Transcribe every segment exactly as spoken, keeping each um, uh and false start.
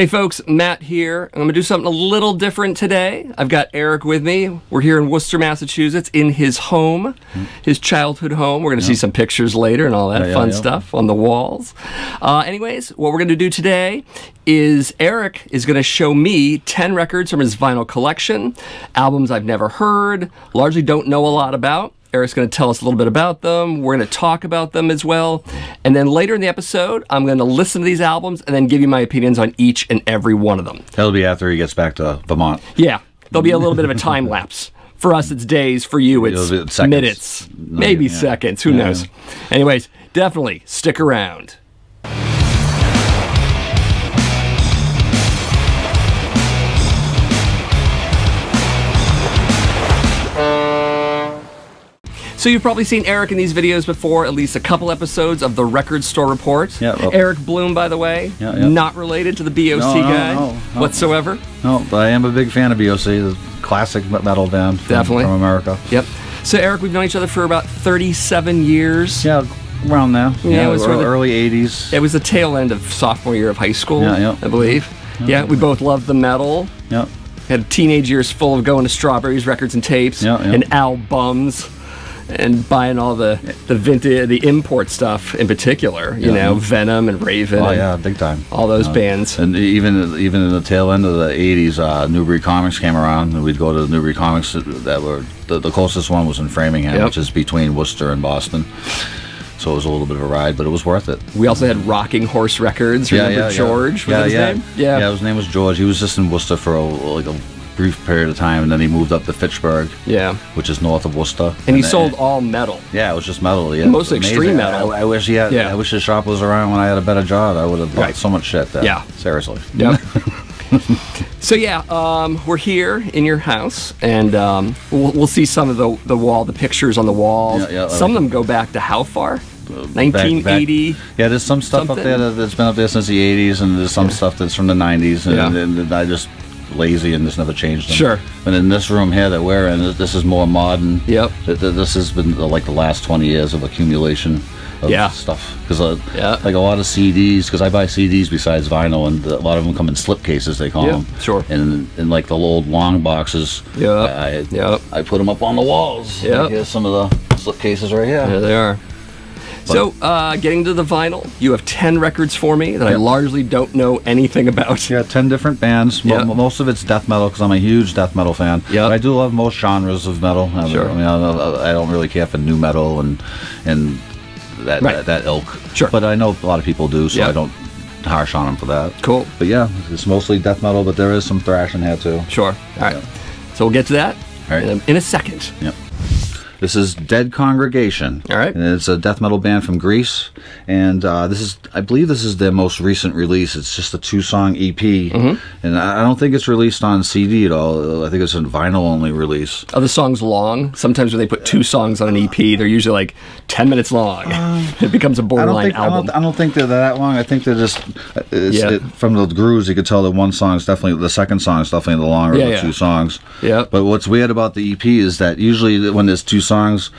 Hey folks, Matt here. I'm going to do something a little different today. I've got Eric with me. We're here in Worcester, Massachusetts, in his home, his childhood home. We're going to yeah. see some pictures later and all that yeah, fun yeah, yeah. stuff on the walls. Uh, anyways, what we're going to do today is Eric is going to show me ten records from his vinyl collection, albums I've never heard, largely don't know a lot about. Eric's going to tell us a little bit about them. We're going to talk about them as well. And then later in the episode, I'm going to listen to these albums and then give you my opinions on each and every one of them. That'll be after he gets back to Vermont. Yeah. There'll be a little bit of a time lapse. For us, it's days. For you, it's minutes. No, maybe yeah. seconds. Who yeah, knows? Yeah. Anyways, definitely stick around. So you've probably seen Eric in these videos before, at least a couple episodes of the Record Store Report. Yeah, well, Eric Bloom, by the way, yeah, yeah. not related to the B O C no, no, guy no, no, whatsoever. No, but I am a big fan of B O C, the classic metal band from, Definitely. from America. Yep. So Eric, we've known each other for about thirty-seven years. Yeah, around now. Yeah, yeah, it was early eighties. It was the tail end of sophomore year of high school, yeah, yeah. I believe. Yeah, yeah, we both loved the metal. Yeah. Had teenage years full of going to Strawberry's records and tapes yeah, yeah. and albums. And buying all the the vintage, the import stuff in particular, you yeah. know, Venom and Raven. Oh yeah, big time. All those uh, bands. And even even in the tail end of the eighties, uh, Newbury Comics came around, and we'd go to the Newbury Comics that were the, the closest one was in Framingham, yep. which is between Worcester and Boston. So it was a little bit of a ride, but it was worth it. We also had Rocking Horse Records. Remember yeah, yeah, George? Yeah, was yeah, his yeah. name? Yeah. yeah, his name was George. He was just in Worcester for a, like a. brief period of time, and then he moved up to Fitchburg, yeah, which is north of Worcester. And, and he then, sold all metal. Yeah, it was just metal. Yeah, most extreme metal. I, I wish he had. Yeah. I wish his shop was around when I had a better job. I would have bought right. so much shit. That, yeah, seriously. Yeah. So yeah, um, we're here in your house, and um, we'll, we'll see some of the the wall, the pictures on the walls. Yeah, yeah, some of them go back to how far? nineteen eighty. Back, back. Yeah, there's some stuff something. up there that's been up there since the eighties, and there's some yeah. stuff that's from the nineties, and, yeah. and, and I just. lazy and this never changed them. Sure. And in this room here that we're in, this is more modern. Yep. This has been like the last twenty years of accumulation of yeah. stuff. Because uh, yeah. like a lot of C Ds, because I buy C Ds besides vinyl, and a lot of them come in slip cases, they call yeah. them. Sure. And in like the old long boxes, yep. I, yep. I put them up on the walls. Yeah. Here's some of the slip cases right here. There they are. So, uh, getting to the vinyl, you have ten records for me that yep. I largely don't know anything about. Yeah, ten different bands. Yep. Most of it's death metal, because I'm a huge death metal fan. Yep. But I do love most genres of metal. I, sure. I mean, I don't really care for nu metal and and that, right. that, that ilk. Sure. But I know a lot of people do, so yep. I don't harsh on them for that. Cool. But yeah, it's mostly death metal, but there is some thrash in here, too. Sure. All right. Yep. So we'll get to that All right. in, in a second. Yep. This is Dead Congregation. All right. And it's a death metal band from Greece. And uh, this is, I believe this is their most recent release. It's just a two-song E P. Mm-hmm. And I don't think it's released on C D at all. I think it's a vinyl-only release. Are the songs long? Sometimes when they put two songs on an E P, they're usually like ten minutes long. Uh, it becomes a borderline I don't think, album. I don't, I don't think they're that long. I think they're just, it's, yeah. it, from the grooves, you could tell that one song is definitely, the second song is definitely the longer yeah, of the yeah. two songs. Yeah. But what's weird about the E P is that usually when there's two songs, songs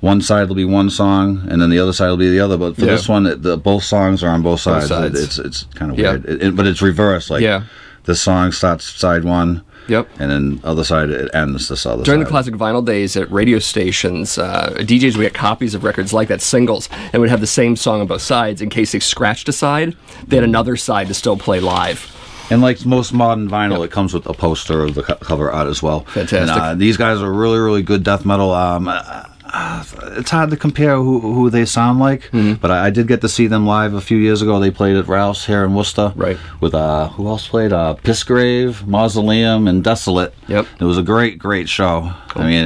one side will be one song and then the other side will be the other, but for yeah. this one the both songs are on both sides, both sides. It, it's it's kind of yeah. weird it, it, but it's reversed, like yeah. the song starts side one yep and then other side it ends this other during side. The classic vinyl days at radio stations, uh D Js would get copies of records like that, singles, and would have the same song on both sides. In case they scratched a side, they had another side to still play live. And like most modern vinyl, yep. it comes with a poster of the co cover art as well. Fantastic. And, uh, these guys are really, really good death metal. Um, uh, uh, it's hard to compare who, who they sound like, mm-hmm. but I, I did get to see them live a few years ago. They played at Rouse here in Worcester. Right. With, uh, who else played? Uh, Pissgrave, Mausoleum, and Desolate. Yep. It was a great, great show. Cool. I mean,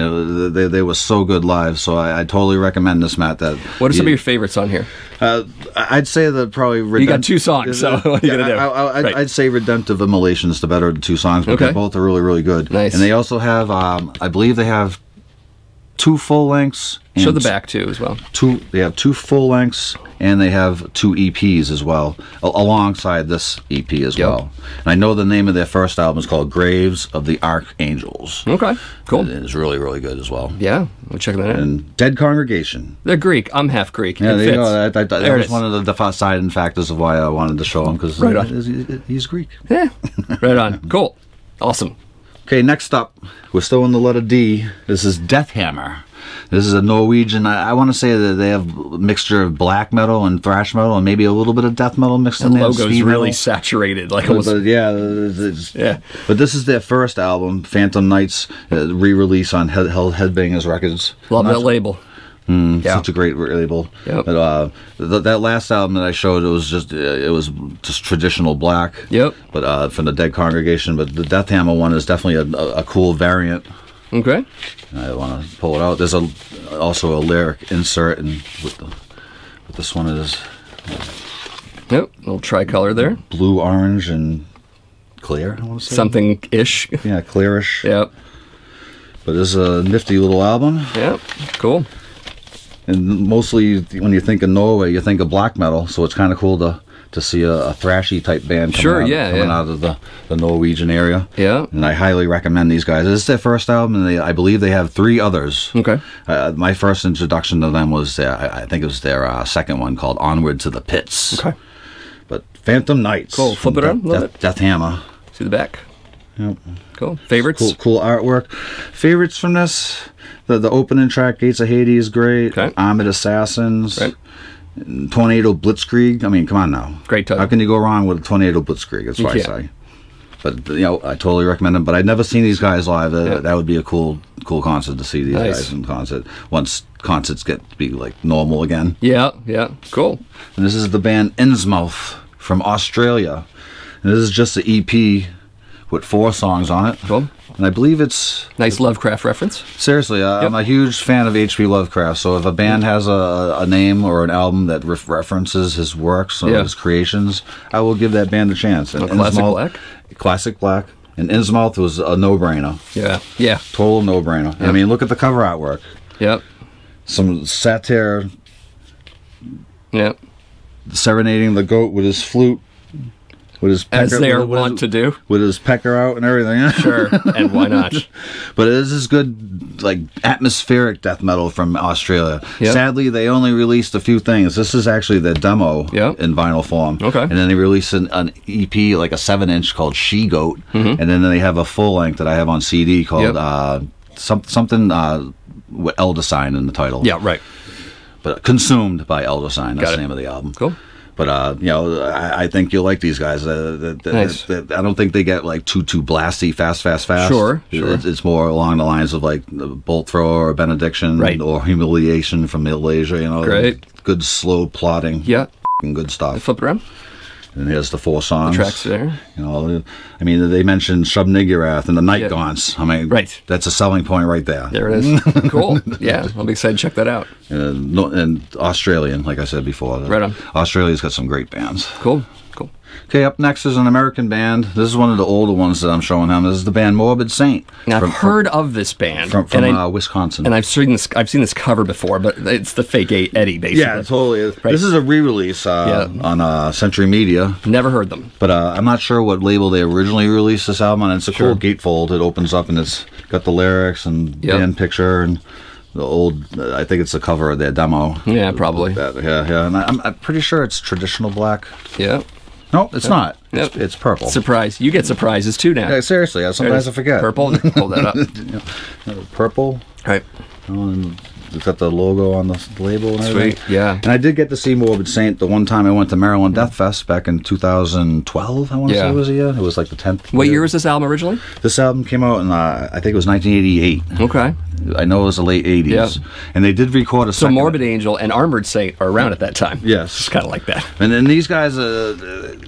it, they, they were so good live, so I, I totally recommend this, Matt. That what are some you, of your favorites on here? Uh, I'd say that probably... You got two songs, so what are you yeah, going to do? I, I, I'd, right. I'd say Redemptive Immolation is the better of the two songs, but okay. both are really, really good. Nice. And they also have, um, I believe they have two full lengths. Show the back too as well. Two, they have two full lengths and they have two E Ps as well, alongside this E P as yep. well. And I know the name of their first album is called Graves of the Archangels. Okay, cool. It's really, really good as well. Yeah, we'll check that out. And Dead Congregation. They're Greek. I'm half Greek. Yeah, there you go. That, that, that, that was one of the deciding factors of why I wanted to show him, because right he, he's Greek. Yeah, right on. Cool. Awesome. Okay, next up, we're still in the letter D. This is Deathhammer. This is a Norwegian, I, I want to say that they have a mixture of black metal and thrash metal and maybe a little bit of death metal mixed in there. The logo's really saturated. Like but, but, yeah, yeah. But this is their first album, Phantom Knights, uh, re-release on Hell Headbangers Records. Love that label. Mm, yeah. Such a great label. Yep. But, uh, th that last album that I showed, it was just uh, it was just traditional black. Yep. But uh, from the Dead Congregation, but the Deathhammer one is definitely a, a, a cool variant. Okay. I want to pull it out. There's a also a lyric insert, and with the with this one is yep, little tricolor there, blue, orange, and clear. I want to say something ish. Yeah, clearish. Yep. But this is a nifty little album. Yep. Cool. And mostly when you think of Norway, you think of black metal, so it's kind of cool to to see a, a thrashy type band coming, sure, out, yeah, coming yeah. out of the, the Norwegian area. Yeah. And I highly recommend these guys. This is their first album, and they, I believe they have three others. Okay. Uh, my first introduction to them was, their, I, I think it was their uh, second one, called Onward to the Pits. Okay. But Phantom Knights. Cool. Flip it around a little bit. Deathhammer. See the back. Yep. Cool. Favorites? Cool, cool artwork. Favorites from this? The, the opening track, Gates of Hades, great. Okay. Armored Assassins. Right. Tornado Blitzkrieg. I mean, come on now. Great title. How can you go wrong with Tornado Blitzkrieg? That's what I say. But, you know, I totally recommend them. But I've never seen these guys live. Uh, yeah. That would be a cool cool concert to see these nice. guys in concert. Once concerts get to be, like, normal again. Yeah, yeah. Cool. And this is the band Innsmouth from Australia. And this is just the E P with four songs on it. Cool. And I believe it's... Nice Lovecraft reference. Seriously, uh, yep. I'm a huge fan of H P Lovecraft, so if a band has a, a name or an album that re references his works or yeah. his creations, I will give that band a chance. And a classic Innsmouth, Black? Classic Black. And Innsmouth was a no-brainer. Yeah, yeah. Total no-brainer. Yep. I mean, look at the cover artwork. Yep. Some satire. Yep. Serenading the goat with his flute. With his pecker, as they are with, wont with his, to do. With his pecker out and everything. Sure, and why not? But it is this good, like, atmospheric death metal from Australia. Yep. Sadly, they only released a few things. This is actually their demo yep. in vinyl form. Okay. And then they released an, an E P, like a seven inch called She Goat. Mm-hmm. And then they have a full length that I have on C D called yep. uh, some, something uh, with Elder Sign in the title. Yeah, right. But Consumed by Elder Sign. That's Got the name it. of the album. Cool. But, uh, you know, I, I think you'll like these guys. Uh, the, the, nice. the, the, I don't think they get, like, too, too blasty, fast, fast, fast. Sure, sure. It's, it's more along the lines of, like, the Bolt Thrower or Benediction right. or Humiliation from Malaysia, you know. Great. Good, slow plotting. Yeah. Good stuff. I flip around. And here's the four songs. The tracks there. You know, I mean, they mentioned Shub-Niggurath and the Night yeah. Gaunts. I mean, right. that's a selling point right there. There it is. Cool. Yeah, I'll be excited to check that out. And, and Australian, like I said before. Right on. Australia's got some great bands. Cool, cool. Okay, up next is an American band. This is one of the older ones that I'm showing him. This is the band Morbid Saint. Now, from, I've heard from, of this band. From, from and uh, I, Wisconsin. And I've seen, this, I've seen this cover before, but it's the fake Eddie, basically. Yeah, totally. Right. This is a re-release uh, yeah. on uh, Century Media. Never heard them. But uh, I'm not sure what label they originally released this album on. It's a sure. cool gatefold. It opens up and it's got the lyrics and yep. band picture and... The old, uh, I think it's the cover of their demo. Yeah, probably. That, yeah, yeah. And I, I'm, I'm pretty sure it's traditional black. Yeah. No, it's yep. not. Yep. It's, it's purple. Surprise. You get surprises too now. Yeah, seriously. I, sometimes I forget. Purple. Hold that up. You know, purple. Right. Oh, and it's got the logo on the label and everything. Sweet. Yeah. And I did get to see Morbid Saint the one time I went to Maryland Death Fest back in two thousand twelve, I want to yeah. say it was a year. It was like the tenth. What year was this album originally? This album came out in, uh, I think it was nineteen eighty-eight. Okay. I know it was the late eighties. Yep. And they did record a so second. So Morbid Angel and Armored Saint are around at that time. Yes. It's kind of like that. And then these guys, uh,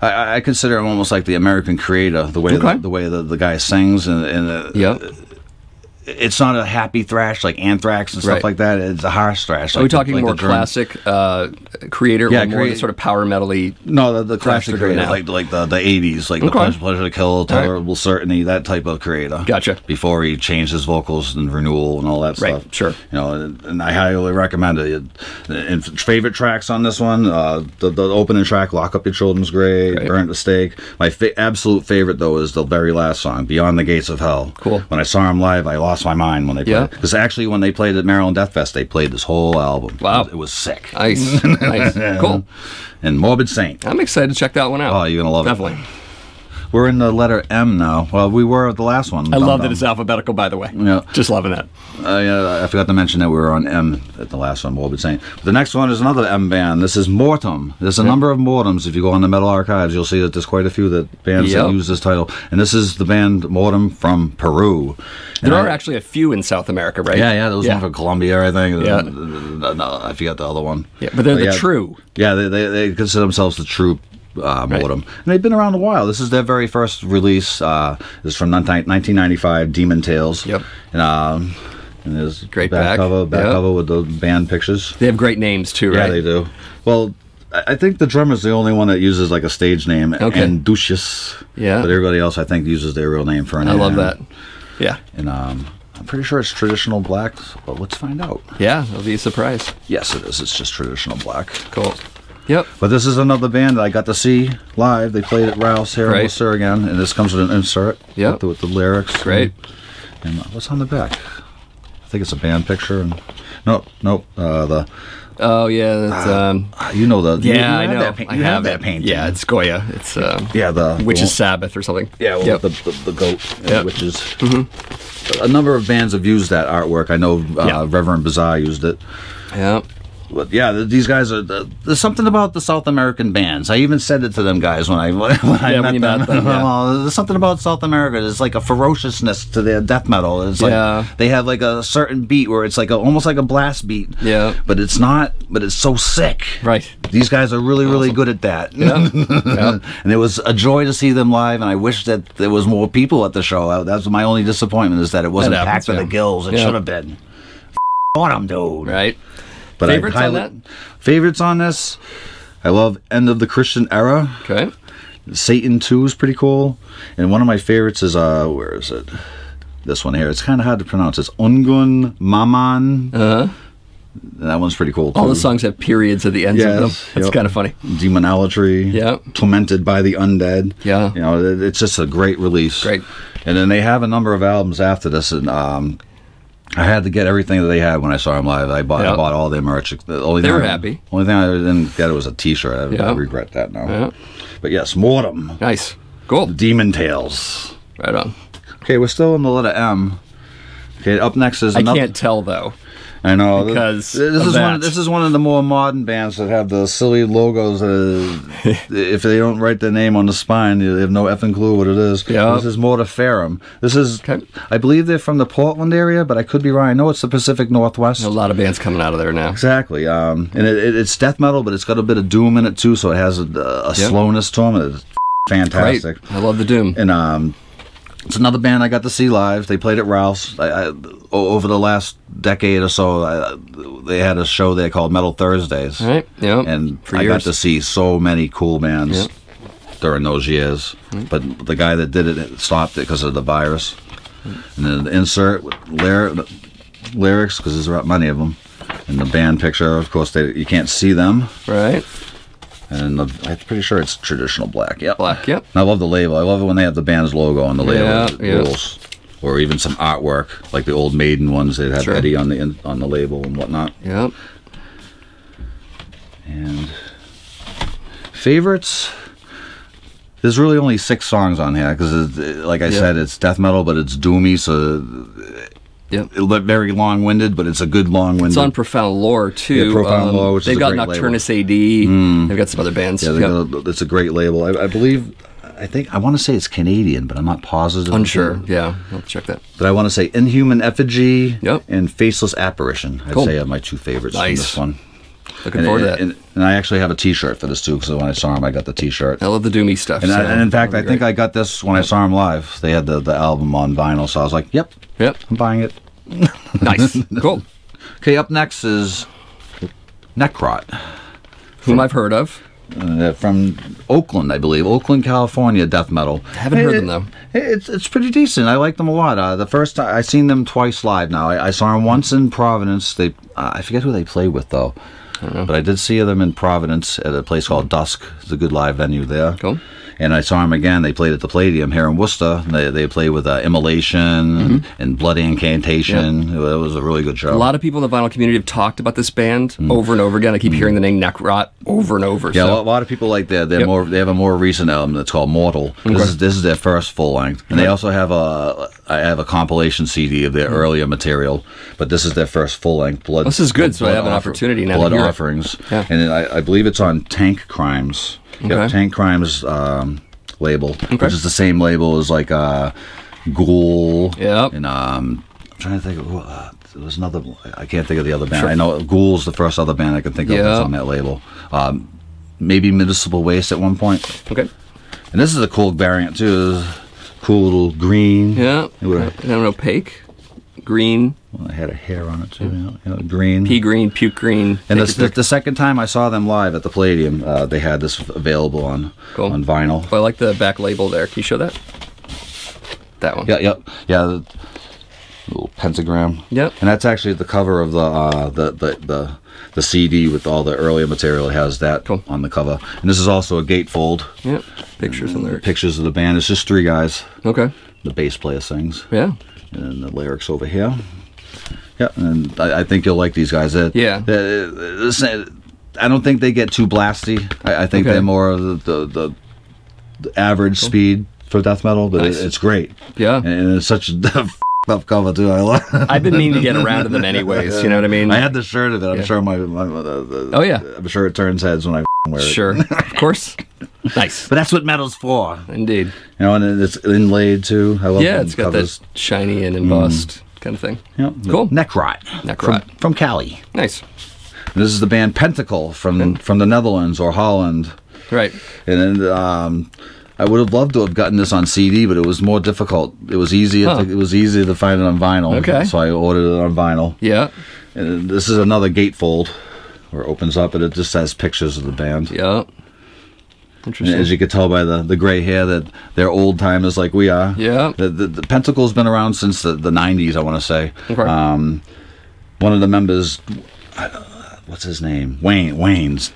I, I consider them almost like the American Creator, the way, okay. the, the, way the, the guy sings and, and uh, yep. it's not a happy thrash like Anthrax and stuff right. like that. It's a harsh thrash. Are like we talking the, like more classic uh, creator yeah, or more crea sort of power metal-y? No, the, the classic creator, like, like the, the eighties, like okay. the Pleasure, pleasure to Kill, Tolerable right. Certainty, that type of creator. Gotcha. Before he changed his vocals and Renewal and all that right. stuff. Sure. You know, and, and I highly recommend it. And favorite tracks on this one, uh, the, the opening track, Lock Up Your Children's Grave, right. Burned at the Stake. My fa absolute favorite, though, is the very last song, Beyond the Gates of Hell. Cool. When I saw him live, I lost my mind when they played because yeah. actually when they played at Maryland Death Fest they played this whole album. Wow, it was sick. Nice, nice, cool. And Morbid Saint. I'm excited to check that one out. Oh, you're gonna love definitely. It. Definitely. We're in the letter M now. Well, we were at the last one. I love that it's alphabetical, by the way. Yeah, just loving that. Uh, yeah, I forgot to mention that we were on M at the last one. Morbid Saint. But the next one is another M band. This is Mortem. There's a yeah. number of Mortems. If you go on the metal archives, you'll see that there's quite a few that bands yep. that use this title. And this is the band Mortem from Peru. There and are I, actually a few in South America, right? Yeah, yeah. There was yeah. one from Colombia, I think. Yeah. No, I forgot the other one. Yeah, but they're but the yeah, True. Yeah, they, they they consider themselves the True. Uh, Mortem. Right. And they've been around a while. This is their very first release. Uh, this is from nineteen ninety-five, Demon Tales. Yep. And, um, and there's great back, back. cover, back yep. cover with the band pictures. They have great names too, right? Yeah, they do. Well, I think the drummer's the only one that uses like a stage name, okay. Anducius. Yeah. But everybody else, I think, uses their real name for an. I love that. Yeah. And um, I'm pretty sure it's traditional black, but let's find out. Yeah, it'll be a surprise. Yes, it is. It's just traditional black. Cool. Yep. But this is another band that I got to see live. They played at Rouse here in Worcester again, and this comes with an insert yep. with, the, with the lyrics. Great. And, and what's on the back? I think it's a band picture. And no, no, uh, the. Oh yeah, that's, uh, um, you know the. Yeah, you, you I know. That paint, you I have, have that painting. Yeah, it's Goya. It's uh, yeah the Witches' Sabbath or something. Yeah, well, yep. the, the the goat and yep. the witches. Mm-hmm. A number of bands have used that artwork. I know uh, yep. Reverend Bazaar used it. Yeah. But yeah, these guys are. There's something about the South American bands. I even said it to them guys when I when I yeah, met when them. them yeah. Oh, there's something about South America. There's like a ferociousness to their death metal. It's yeah. like they have like a certain beat where it's like a, almost like a blast beat. Yeah. But it's not. But it's so sick. Right. These guys are really really awesome. Good at that. Yeah. yeah. And it was a joy to see them live. And I wish that there was more people at the show. That's my only disappointment is that it wasn't that packed to yeah. the gills. It yeah. should have been. F on them, dude. Right. But favorites I on that? Favorites on this? I love End of the Christian Era. Okay. Satan two is pretty cool. And one of my favorites is, uh, where is it? This one here. It's kind of hard to pronounce. It's Ungun Maman. Uh-huh. That one's pretty cool, too. All the songs have periods at the ends yes, of them. That's yep. kind of funny. Demonolatry. Yeah. Tormented by the Undead. Yeah. You know, it, it's just a great release. Great. And then they have a number of albums after this. And, um... I had to get everything that they had when I saw them live. I bought, yep. I bought all their merch. The only they were I, happy. Only thing I didn't get was a T-shirt. I, yep. I regret that now. Yep. But yes, Mortem. Nice, cool. Demon Tales. Right on. Okay, we're still in the letter M. Okay, up next is. Another I can't tell though. I know because this, this is that. one. This is one of the more modern bands that have the silly logos. That, if they don't write their name on the spine, they have no effing clue what it is. Yep. This is Mortiferum. This is, okay. I believe, they're from the Portland area, but I could be wrong. I know it's the Pacific Northwest. There's a lot of bands coming out of there now. Exactly, um, and it, it, it's death metal, but it's got a bit of doom in it too, so it has a, a yep. slowness to them. It's fantastic. Great. I love the doom. And um, it's another band I got to see live. They played at Ralph's. I, I, over the last decade or so, I, they had a show there called Metal Thursdays. Right. Yeah. And For I years. got to see so many cool bands yep. during those years. Right. But the guy that did it stopped it because of the virus. Right. And then the insert with lyr lyrics because there's about many of them. And the band picture, of course, they you can't see them. Right. And the, I'm pretty sure it's traditional black. Yep. Black, yep. And I love the label. I love it when they have the band's logo on the yeah, label. Yeah, rules. Or even some artwork, like the old Maiden ones. They'd have sure. Eddie on the on the label and whatnot. Yep. And favorites? There's really only six songs on here. Because, like I yep. said, it's death metal, but it's doomy, so... Yep. Very long-winded, but it's a good long-winded. It's on Profound Lore, too. Yeah, Profound um, Lore, which They've is got Nocturnus label. A D. Mm. They've got some other bands. Yeah, yep. got a, it's a great label. I, I believe, I think, I want to say it's Canadian, but I'm not positive. Unsure, yeah. I'll check that. But I want to say Inhuman Effigy yep. and Faceless Apparition. I'd cool. say are my two favorites nice. From this one. Looking and, forward to that. And, and I actually have a T-shirt for this too, because when I saw him, I got the T-shirt. I love the doomy stuff. And, so I, and in fact, I think I got this when I saw him live. They had the the album on vinyl, so I was like, "Yep, yep, I'm buying it." Nice, cool. Okay, up next is Necrot, whom I've heard of. Uh, from Oakland, I believe. Oakland, California, death metal. I haven't heard it, them, though. It's, it's pretty decent. I like them a lot. Uh, the first time, I've seen them twice live now. I, I saw them once in Providence. They, uh, I forget who they played with, though. I but I did see them in Providence at a place called Dusk. It's a good live venue there. Cool. And I saw them again. They played at the Palladium here in Worcester. They, they played with uh, Immolation mm-hmm. and, and Bloody Incantation. Yep. It was a really good show. A lot of people in the vinyl community have talked about this band mm-hmm. over and over again. I keep mm-hmm. hearing the name Necrot over and over. Yeah, so. a lot of people like that. They're yep. more. They have a more recent album that's called Mortal. Okay. This is this is their first full length, and okay. they also have a I have a compilation C D of their mm-hmm. earlier material, but this is their first full length. Blood. This is good. Blood, so blood I have an opportunity now. Blood to hear offerings, yeah. and I, I believe it's on Tank Crimes. Okay. Yep, Tank Crimes um, label, okay. which is the same label as like uh, Ghoul. Yep. And um, I'm trying to think of uh, there was another. I can't think of the other band. Sure. I know Ghoul's the first other band I can think of yep. that's on that label. Um, maybe Municipal Waste at one point. Okay. And this is a cool variant too. Cool little green. Yeah. Kind of opaque. Green. Well, I had a hair on it too. You know, you know, green. Pea green, puke green. And the, the, the second time I saw them live at the Palladium, uh, they had this available on cool. on vinyl. Oh, I like the back label there. Can you show that? That one. Yeah, yep, yeah, yeah. Little pentagram. Yep. And that's actually the cover of the uh, the, the the the C D with all the earlier material. It has that cool. on the cover. And this is also a gatefold. Yep. Pictures and, and lyrics. Pictures of the band. It's just three guys. Okay. The bass player sings. Yeah. And the lyrics over here. Yeah, and I, I think you'll like these guys. They're, yeah. They're, they're, I don't think they get too blasty. I, I think okay. they're more of the, the, the average cool. speed for death metal, but nice. it, it's great. Yeah. And, and it's such a f***ed up cover, too. I love it. I've been meaning to get around to them anyways, you know what I mean? I had the shirt of it. I'm yeah. sure my, my, my the, the, oh, yeah. I'm sure it turns heads when I wear it. Sure, of course. Nice. But that's what metal's for. Indeed. You know, and it's inlaid, too. I love yeah, it's got covers. that shiny and embossed. Mm. Kind of thing. Yep. Cool. Necrot. Necrot. From, from Cali. Nice. And this is the band Pentacle from mm. from the Netherlands or Holland. Right. And then um, I would have loved to have gotten this on C D, but it was more difficult. It was easier. Huh. To, it was easier to find it on vinyl. Okay. So I ordered it on vinyl. Yeah. And this is another gatefold, where it opens up and it just has pictures of the band. Yeah. Interesting. And as you can tell by the, the gray hair that they're old timers like we are. Yeah. The, the, the Pentacle's been around since the, the nineties, I want to say. Okay. Um, one of the members, uh, what's his name? Wayne. Wayne's.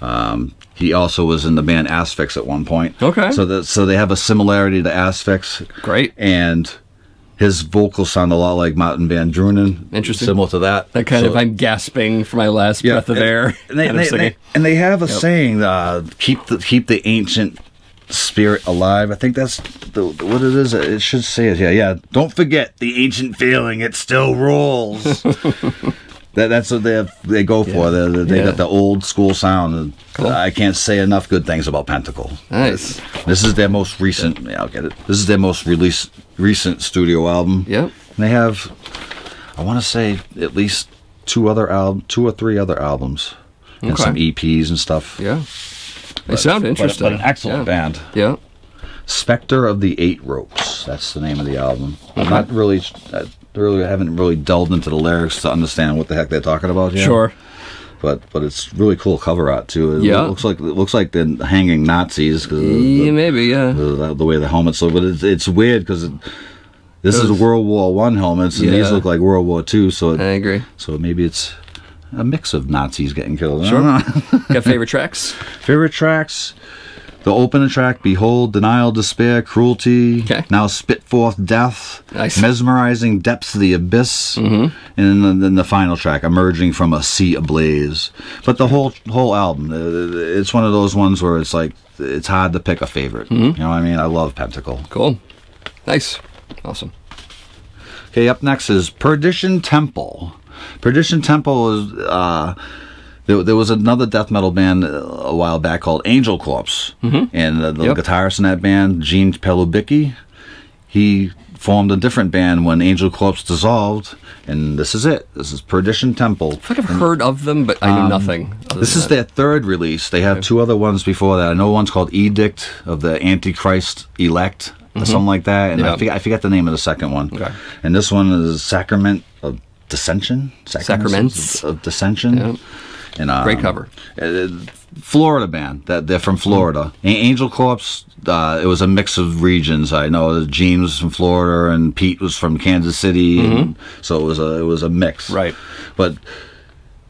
Um, he also was in the band Asphyx at one point. Okay. So that so they have a similarity to Asphyx. Great. And his vocals sound a lot like Martin Van Drunen. Interesting. Similar to that. That kind so, of, I'm gasping for my last yeah, breath of and, air. And they, they, they, and they have a yep. saying, uh, keep the keep the ancient spirit alive. I think that's the, what it is. It should say it here. Yeah, yeah. Don't forget the ancient feeling. It still rules. that, that's what they have, they go for. Yeah. They, they yeah. got the old school sound. Cool. I can't say enough good things about Pentacle. Nice. This is their most recent, yeah, I'll get it. This is their most released recent studio album. Yep. And they have, I want to say, at least two other album, two or three other albums, okay. and some E Ps and stuff. Yeah. They but, sound interesting. But, but an excellent yeah. band. Yeah. Spectre of the Eight Ropes. That's the name of the album. Okay. I'm not really, I really, I haven't really delved into the lyrics to understand what the heck they're talking about here. Sure. But but it's really cool cover art too. It yeah. looks like it looks like they're hanging Nazis. Cause yeah, the, maybe yeah. The, the way the helmets look, but it's, it's weird because it, this Those, is World War One helmets, and yeah. these look like World War Two. So it, I agree. So maybe it's a mix of Nazis getting killed. Sure. Got favorite tracks? Favorite tracks. The opening track, Behold, Denial, Despair, Cruelty, okay. Now Spit Forth Death, nice. Mesmerizing Depths of the Abyss, mm-hmm. and then, then the final track, Emerging from a Sea Ablaze. But the whole whole album, it's one of those ones where it's like, it's hard to pick a favorite. Mm-hmm. You know what I mean? I love Pentacle. Cool. Nice. Awesome. Okay, up next is Perdition Temple. Perdition Temple is... Uh, There, there was another death metal band a while back called Angel Corpse, mm-hmm. and the, the yep. guitarist in that band, Gene Pelubicki, he formed a different band when Angel Corpse dissolved, and this is it. This is Perdition Temple. I've and, heard of them, but I know um, nothing. This is that. their third release. They have okay. two other ones before that. I know one's called Edict of the Antichrist Elect, or mm-hmm. something like that, and yeah. I, forget, I forget the name of the second one. Okay. And this one is Sacrament of Dissension? Sacraments, Sacraments. of Dissension. Yeah. And, um, great cover. Uh, Florida band. That they're from Florida. Mm. Angel Corpse. Uh, it was a mix of regions. I know Gene was from Florida and Pete was from Kansas City, mm-hmm. and so it was a it was a mix. Right. But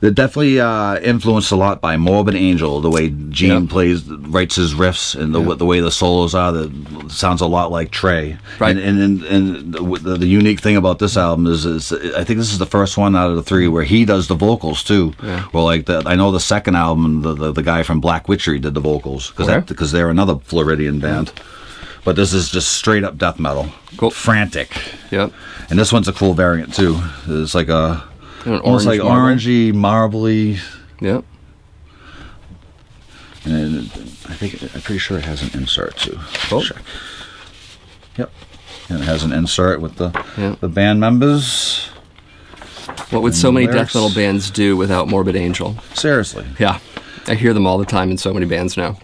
they're definitely uh, influenced a lot by Morbid Angel. The way Gene yep. plays, writes his riffs, and the yep. the way the solos are, that sounds a lot like Trey. Right. And and, and, and the, the, the unique thing about this album is, is, I think this is the first one out of the three where he does the vocals too. Yeah. Well, like the, I know the second album, the, the the guy from Black Witchery did the vocals because okay. because they're another Floridian band. But this is just straight up death metal. Cool. Frantic. Yep. And this one's a cool variant too. It's like a An almost orange like marble. orangey, marbly. Yep. And I think I'm pretty sure it has an insert too. Oh. Check. Yep. And it has an insert with the yep. the band members. What would so many lyrics. death metal bands do without Morbid Angel? Seriously. Yeah, I hear them all the time in so many bands now.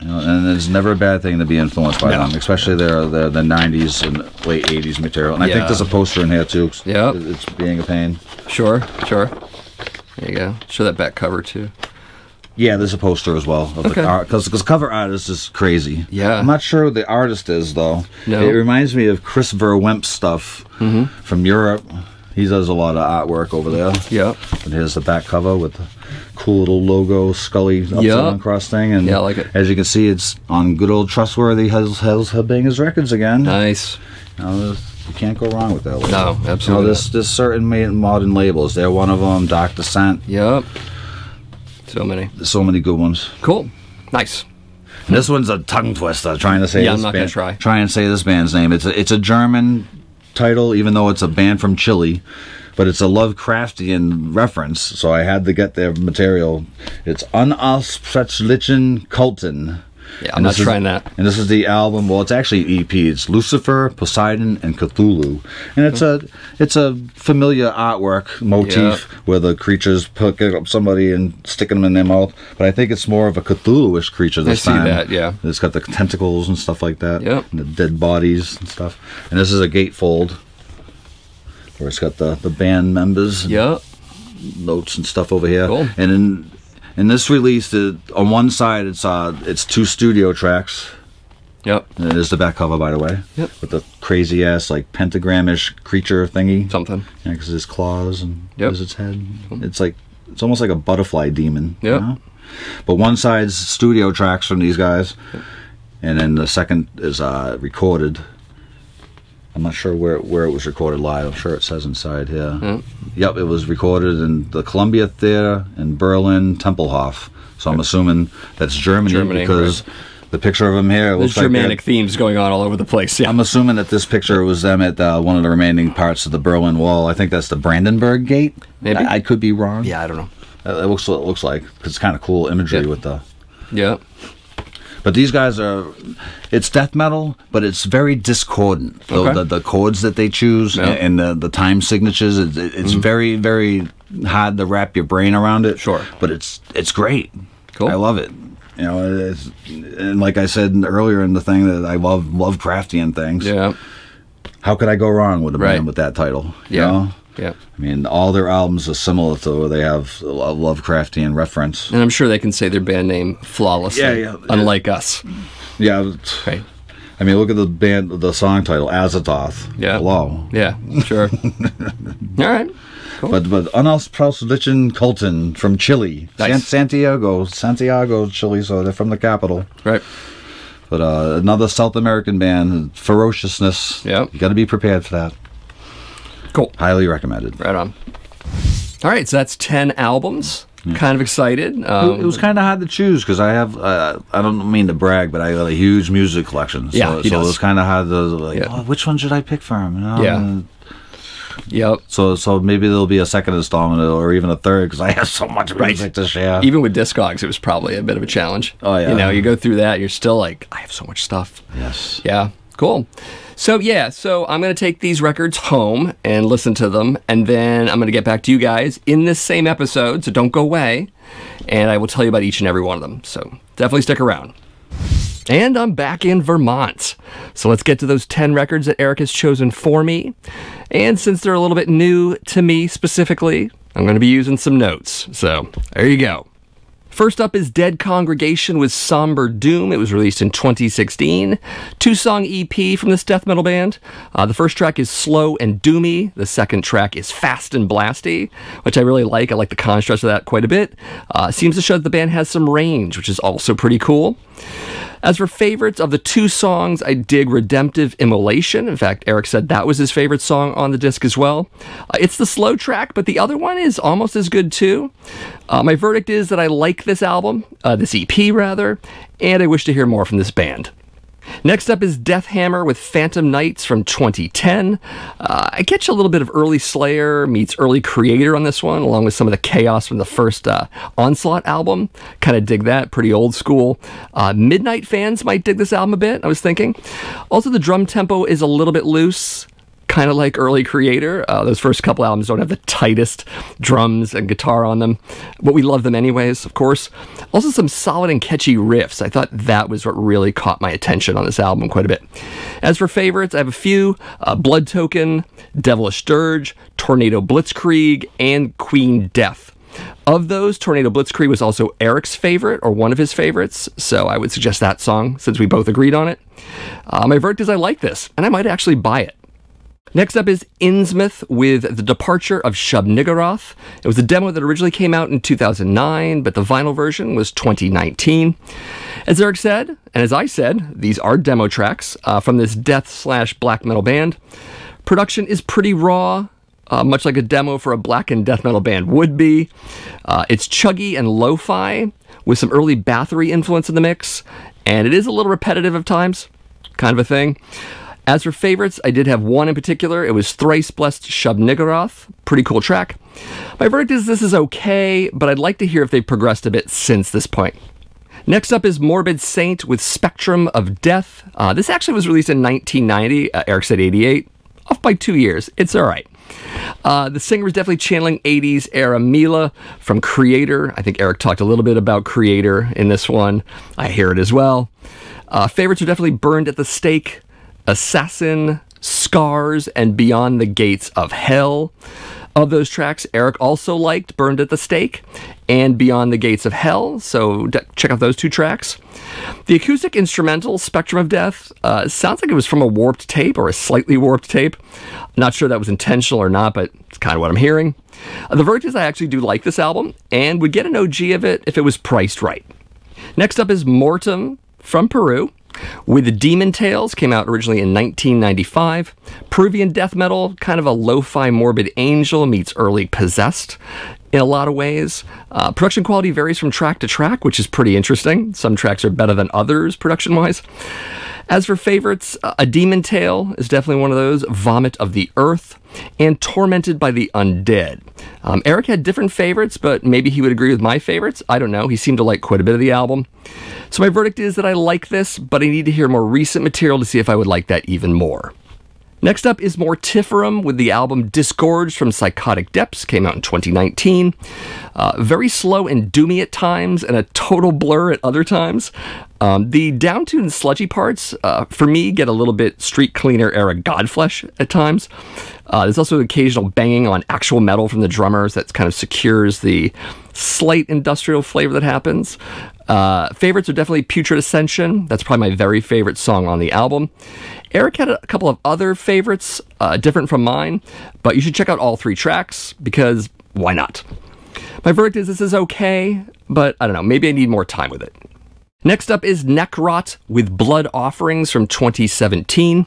You know, and it's never a bad thing to be influenced by no. them, especially their, their the nineties and late eighties material. And yeah. I think there's a poster in here too. Yeah, it's Being a Pain. Sure, sure. There you go. Show that back cover too. Yeah, there's a poster as well of okay. the art, because because cover artist is crazy. Yeah, I'm not sure who the artist is though. No, it reminds me of Chris Verwemp's stuff mm-hmm. from Europe. He does a lot of artwork over there. Yeah. And here's the back cover with the cool little logo, Scully upside yep. down cross thing. And yeah, I like it. As you can see, it's on good old trustworthy Hell's Headbangers records again. Nice. Now, you can't go wrong with that label. No, absolutely. You know, there's, there's certain modern labels. They're one of them, Dark Descent. Yep. So many. There's so many good ones. Cool. Nice. And this one's a tongue twister, trying to say yeah, this I'm not going to try. Try and say this band's name. It's a, it's a German title, even though it's a band from Chile, but it's a Lovecraftian reference, so I had to get their material. It's Unaussprechlichen Kulten. Yeah, I'm not trying that. And this is the album. Well, it's actually E P. It's Lucifer, Poseidon, and Cthulhu, and it's a it's a familiar artwork motif yep. where the creatures picking up somebody and sticking them in their mouth. But I think it's more of a Cthulhu-ish creature this I time. I see that. Yeah, it's got the tentacles and stuff like that. Yep. And the dead bodies and stuff. And this is a gatefold where it's got the the band members. Yep. And notes and stuff over here. Cool. And in In this release, it, on one side, it's uh, it's two studio tracks. Yep. And it is the back cover, by the way. Yep. With the crazy ass, like pentagramish creature thingy. Something. Yeah, because his claws and yep. its head. It's like it's almost like a butterfly demon. Yeah. You know? But one side's studio tracks from these guys, yep. and then the second is uh, recorded. I'm not sure where where it was recorded live. I'm sure it says inside here. Mm. Yep, it was recorded in the Columbia Theater in Berlin, Tempelhof. So I'm assuming that's Germany, Germany because right. the picture of them here looks like Germanic themes going on all over the place. Yeah, I'm assuming that this picture was them at uh, one of the remaining parts of the Berlin Wall. I think that's the Brandenburg Gate. Maybe I, I could be wrong. Yeah, I don't know. That looks what it looks like because it's kind of cool imagery yeah. with the. Yeah. But these guys are, it's death metal, but it's very discordant. The, okay. the, the chords that they choose yeah. and, and the, the time signatures, it, it's mm-hmm. very, very hard to wrap your brain around it. Sure. But it's it's great. Cool. I love it. You know, it's, and like I said earlier in the thing, that I love Lovecraftian things. Yeah. How could I go wrong with a band right. with that title? You yeah. know? Yeah, I mean, all their albums are similar to where they have a Lovecraftian reference. And I'm sure they can say their band name flawlessly, yeah, yeah, unlike yeah. us. Yeah. Right. I mean, look at the band, the song title, Azathoth. Yeah. Hello. Yeah, sure. All right. Cool. But, but Unaussprechlichen Kulten from Chile. Nice. San Santiago, Santiago, Chile, so they're from the capital. Right. But uh, another South American band, Ferociousness. Yeah. You got to be prepared for that. Cool. Highly recommended. Right on. All right, so that's ten albums. Yeah. Kind of excited. Um, it was kind of hard to choose because I have, uh, I don't mean to brag, but I got a huge music collection. So, yeah, he so does. It was kind of hard to, like, yeah. oh, which one should I pick for him? You know, yeah. And, yep. So so maybe there'll be a second installment or even a third because I have so much music right. to share. Even with Discogs, it was probably a bit of a challenge. Oh, yeah. You know, you go through that, you're still like, I have so much stuff. Yes. Yeah. Cool. So yeah, so I'm going to take these records home and listen to them, and then I'm going to get back to you guys in this same episode, so don't go away, and I will tell you about each and every one of them, so definitely stick around. And I'm back in Vermont. So let's get to those ten records that Eric has chosen for me, and since they're a little bit new to me specifically, I'm going to be using some notes, so there you go. First up is Dead Congregation with Somber Doom. It was released in twenty sixteen. Two-song E P from this death metal band. Uh, the first track is Slow and Doomy. The second track is Fast and Blasty, which I really like. I like the contrast of that quite a bit. Uh, seems to show that the band has some range, which is also pretty cool. As for favorites of the two songs, I dig Redemptive Immolation. In fact, Eric said that was his favorite song on the disc as well. Uh, it's the slow track, but the other one is almost as good too. Uh, my verdict is that I like this album, uh, this E P rather, and I wish to hear more from this band. Next up is Deathhammer with Phantom Knights from twenty ten. Uh, I catch a little bit of early Slayer meets early Creator on this one, along with some of the chaos from the first uh, Onslaught album. Kind of dig that, pretty old school. Uh, Midnight fans might dig this album a bit, I was thinking. Also, the drum tempo is a little bit loose, kind of like early Creator. Uh, those first couple albums don't have the tightest drums and guitar on them, but we love them anyways, of course. Also some solid and catchy riffs. I thought that was what really caught my attention on this album quite a bit. As for favorites, I have a few. Uh, Blood Token, Devilish Dirge, Tornado Blitzkrieg, and Queen Death. Of those, Tornado Blitzkrieg was also Eric's favorite, or one of his favorites, so I would suggest that song since we both agreed on it. Uh, my verdict is I like this, and I might actually buy it. Next up is Innsmouth with The Departure of Shub-Niggurath. It was a demo that originally came out in two thousand nine, but the vinyl version was twenty nineteen. As Eric said, and as I said, these are demo tracks uh, from this death slash black metal band. Production is pretty raw, uh, much like a demo for a black and death metal band would be. Uh, it's chuggy and lo-fi, with some early Bathory influence in the mix, and it is a little repetitive at times, kind of a thing. As for favorites, I did have one in particular. It was Thrice Blessed Shub-Niggurath. Pretty cool track. My verdict is this is okay, but I'd like to hear if they've progressed a bit since this point. Next up is Morbid Saint with Spectrum of Death. Uh, this actually was released in nineteen ninety. Uh, Eric said eighty-eight. Off by two years. It's all right. Uh, the singer is definitely channeling eighties era Mila from Creator. I think Eric talked a little bit about Creator in this one. I hear it as well. Uh, favorites are definitely Burned at the Stake, Assassin, Scars, and Beyond the Gates of Hell. Of those tracks, Eric also liked Burned at the Stake and Beyond the Gates of Hell, so check out those two tracks. The acoustic instrumental, Spectrum of Death, uh, sounds like it was from a warped tape or a slightly warped tape. Not sure that was intentional or not, but it's kind of what I'm hearing. Uh, the verdict is I actually do like this album and would get an O G of it if it was priced right. Next up is Mortem from Peru with the Demon Tales, came out originally in nineteen ninety-five. Peruvian death metal, kind of a lo-fi Morbid Angel meets early Possessed in a lot of ways. Uh, production quality varies from track to track, which is pretty interesting. Some tracks are better than others production-wise. As for favorites, uh, A Demon Tale is definitely one of those, Vomit of the Earth, and Tormented by the Undead. Um, Eric had different favorites, but maybe he would agree with my favorites. I don't know. He seemed to like quite a bit of the album. So my verdict is that I like this, but I need to hear more recent material to see if I would like that even more. Next up is Mortiferum with the album Disgorged from Psychotic Depths, came out in twenty nineteen. Uh, very slow and doomy at times, and a total blur at other times. Um, the down-tuned sludgy parts, uh, for me, get a little bit street cleaner-era Godflesh at times. Uh, there's also occasional banging on actual metal from the drummers that kind of secures the slight industrial flavor that happens. Uh, favorites are definitely Putrid Ascension. That's probably my very favorite song on the album. Eric had a couple of other favorites, uh, different from mine, but you should check out all three tracks, because why not? My verdict is this is okay, but I don't know, maybe I need more time with it. Next up is Necrot with Blood Offerings from twenty seventeen.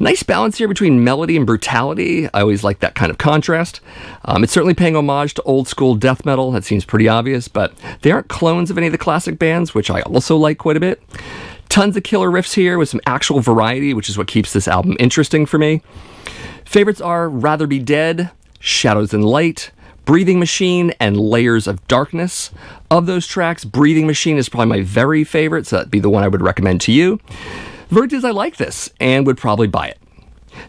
Nice balance here between melody and brutality. I always like that kind of contrast. Um, it's certainly paying homage to old school death metal. That seems pretty obvious, but they aren't clones of any of the classic bands, which I also like quite a bit. Tons of killer riffs here with some actual variety, which is what keeps this album interesting for me. Favorites are Rather Be Dead, Shadows and Light, Breathing Machine, and Layers of Darkness. Of those tracks, Breathing Machine is probably my very favorite, so that'd be the one I would recommend to you. The verdict is I like this, and would probably buy it.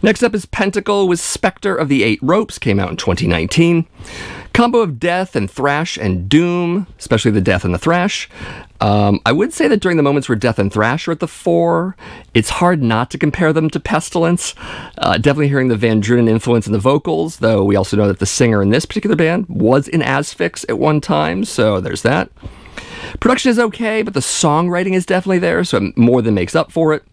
Next up is Pentacle with Spectre of the Eight Ropes, came out in twenty nineteen. Combo of Death and Thrash and Doom, especially the Death and the Thrash. Um, I would say that during the moments where Death and Thrash are at the fore, it's hard not to compare them to Pestilence. Uh, definitely hearing the Van Drunen influence in the vocals, though we also know that the singer in this particular band was in Asphyx at one time, so there's that. Production is okay, but the songwriting is definitely there, so it more than makes up for it.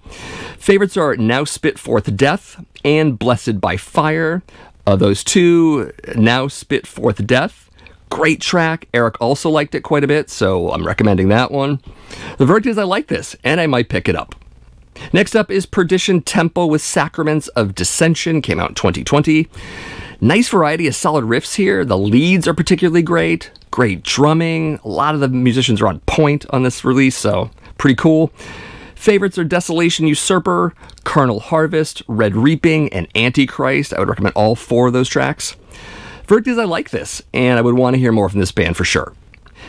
Favorites are Now Spit Forth Death and Blessed by Fire. Uh, those two, Now Spit Forth Death, great track. Eric also liked it quite a bit, so I'm recommending that one. The verdict is I like this, and I might pick it up. Next up is Perdition Temple with Sacraments of Dissension, came out in twenty twenty. Nice variety of solid riffs here. The leads are particularly great. Great drumming. A lot of the musicians are on point on this release, so pretty cool. Favorites are Desolation Usurper, Carnal Harvest, Red Reaping, and Antichrist. I would recommend all four of those tracks. Verdict is I like this, and I would want to hear more from this band for sure.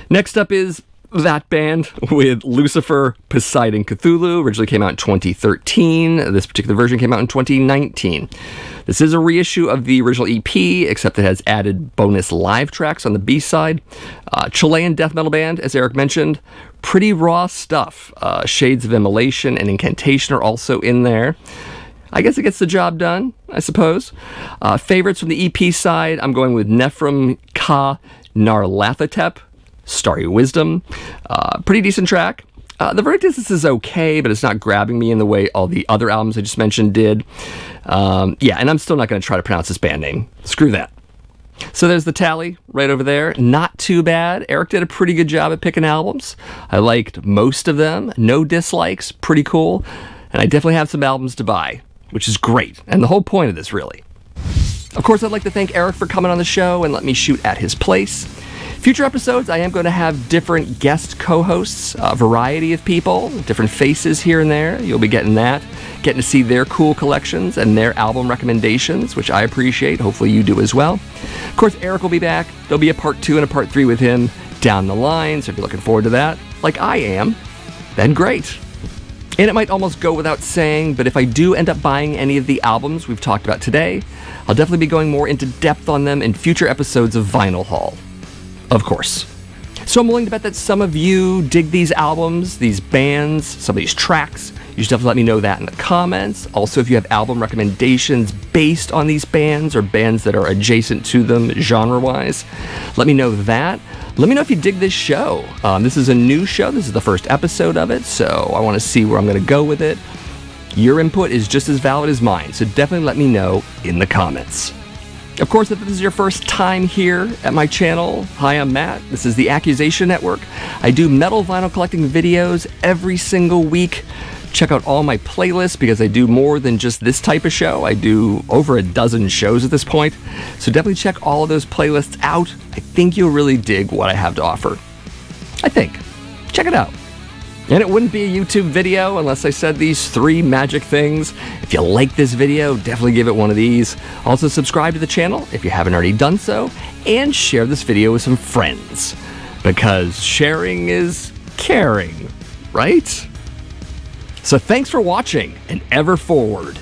Next up is that band with Lucifer, Poseidon, Cthulhu. Originally came out in twenty thirteen. This particular version came out in twenty nineteen. This is a reissue of the original E P, except it has added bonus live tracks on the B-side. Uh, Chilean death metal band, as Eric mentioned. Pretty raw stuff. Uh, Shades of Immolation and Incantation are also in there. I guess it gets the job done, I suppose. Uh, favorites from the E P side, I'm going with Nephrim Ka Narlathotep, Starry Wisdom. Uh, pretty decent track. Uh, the verdict is this is okay, but it's not grabbing me in the way all the other albums I just mentioned did. Um, yeah, and I'm still not going to try to pronounce this band name. Screw that. So there's the tally right over there. Not too bad. Eric did a pretty good job at picking albums. I liked most of them. No dislikes. Pretty cool. And I definitely have some albums to buy, which is great. And the whole point of this, really. Of course, I'd like to thank Eric for coming on the show and let me shoot at his place. Future episodes, I am going to have different guest co-hosts, a variety of people, different faces here and there. You'll be getting that, getting to see their cool collections and their album recommendations, which I appreciate. Hopefully you do as well. Of course, Eric will be back. There'll be a part two and a part three with him down the line, so if you're looking forward to that, like I am, then great. And it might almost go without saying, but if I do end up buying any of the albums we've talked about today, I'll definitely be going more into depth on them in future episodes of Vinyl Haul. Of course. So I'm willing to bet that some of you dig these albums, these bands, some of these tracks. You should definitely let me know that in the comments. Also, if you have album recommendations based on these bands or bands that are adjacent to them genre-wise, let me know that. Let me know if you dig this show. Um, this is a new show. This is the first episode of it, so I want to see where I'm going to go with it. Your input is just as valid as mine, so definitely let me know in the comments. Of course, if this is your first time here at my channel, hi, I'm Matt. This is the Accusation Network. I do metal vinyl collecting videos every single week. Check out all my playlists because I do more than just this type of show. I do over a dozen shows at this point. So definitely check all of those playlists out. I think you'll really dig what I have to offer. I think. Check it out. And it wouldn't be a YouTube video unless I said these three magic things. If you like this video, definitely give it one of these. Also, subscribe to the channel if you haven't already done so, and share this video with some friends. Because sharing is caring, right? So thanks for watching, and ever forward.